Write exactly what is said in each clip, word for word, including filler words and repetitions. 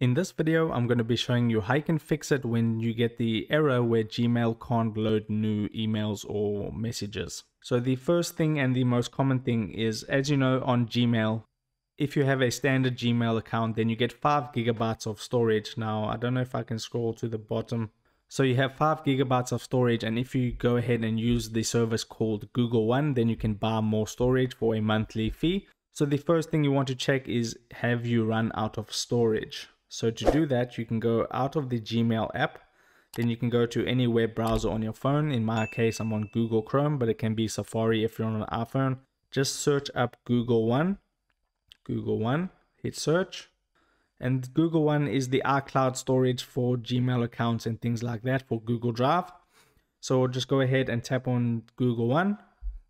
In this video, I'm going to be showing you how you can fix it when you get the error where Gmail can't load new emails or messages. So the first thing and the most common thing is, as you know, on Gmail, if you have a standard Gmail account, then you get five gigabytes of storage. Now, I don't know if I can scroll to the bottom. So you have five gigabytes of storage, and if you go ahead and use the service called Google One, then you can buy more storage for a monthly fee. So the first thing you want to check is, have you run out of storage? So to do that, you can go out of the Gmail app, then you can go to any web browser on your phone. In my case, I'm on Google Chrome, but it can be Safari if you're on an iPhone. Just search up Google One, Google One, hit search. And Google One is the iCloud storage for Gmail accounts and things like that for Google Drive. So just go ahead and tap on Google One,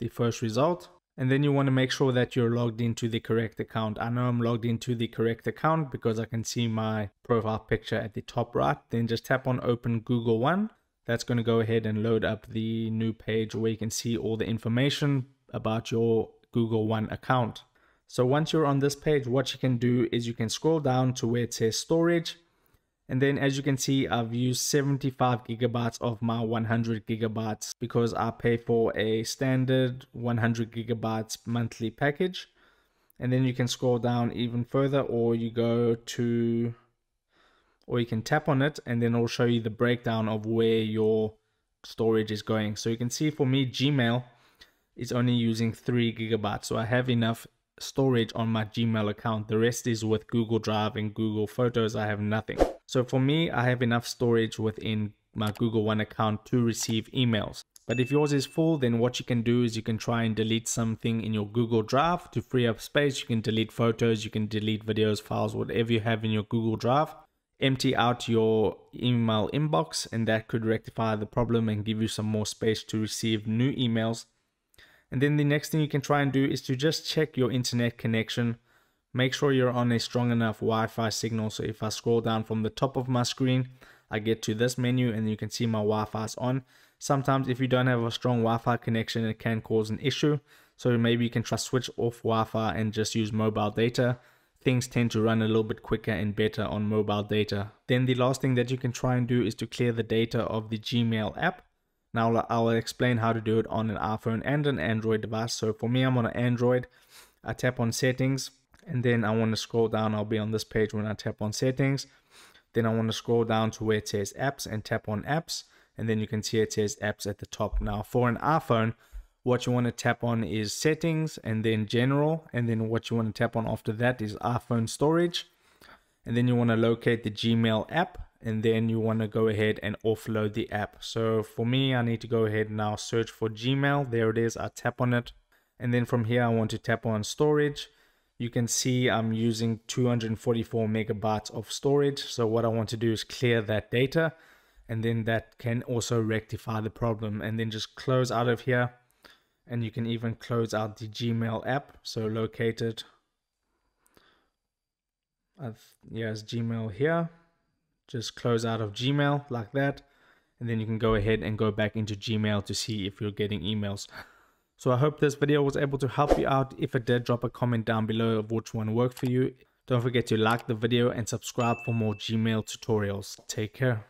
the first result. And then you want to make sure that you're logged into the correct account. I know I'm logged into the correct account because I can see my profile picture at the top right. Then just tap on Open Google One. That's going to go ahead and load up the new page where you can see all the information about your Google One account. So once you're on this page, what you can do is you can scroll down to where it says storage. And then as you can see, I've used seventy-five gigabytes of my one hundred gigabytes because I pay for a standard one hundred gigabytes monthly package. And then you can scroll down even further, or you go to, or you can tap on it, and then it'll show you the breakdown of where your storage is going. So you can see for me, Gmail is only using three gigabytes. So I have enough storage on my Gmail account. The rest is with Google Drive and Google Photos. I have nothing. So for me, I have enough storage within my Google One account to receive emails. But if yours is full, then what you can do is you can try and delete something in your Google Drive to free up space. You can delete photos, you can delete videos, files, whatever you have in your Google Drive. Empty out your email inbox, and that could rectify the problem and give you some more space to receive new emails. And then the next thing you can try and do is to just check your internet connection. Make sure you're on a strong enough Wi-Fi signal. So if I scroll down from the top of my screen, I get to this menu and you can see my Wi-Fi is on. Sometimes if you don't have a strong Wi-Fi connection, it can cause an issue. So maybe you can try switch off Wi-Fi and just use mobile data. Things tend to run a little bit quicker and better on mobile data. Then the last thing that you can try and do is to clear the data of the Gmail app. Now I'll explain how to do it on an iPhone and an Android device. So for me, I'm on an Android. I tap on settings, and then I want to scroll down. I'll be on this page when I tap on settings. Then I want to scroll down to where it says apps and tap on apps. And then you can see it says apps at the top. Now for an iPhone, what you want to tap on is settings and then general. And then what you want to tap on after that is iPhone storage. And then you want to locate the Gmail app. And then you want to go ahead and offload the app. So for me, I need to go ahead and now search for Gmail. There it is. I tap on it. And then from here, I want to tap on storage. You can see I'm using two hundred forty-four megabytes of storage. So what I want to do is clear that data. And then that can also rectify the problem. And then just close out of here. And you can even close out the Gmail app. So locate it. Yes, Gmail here. Just close out of Gmail like that. And then you can go ahead and go back into Gmail to see if you're getting emails. So I hope this video was able to help you out. If it did, drop a comment down below of which one worked for you. Don't forget to like the video and subscribe for more Gmail tutorials. Take care.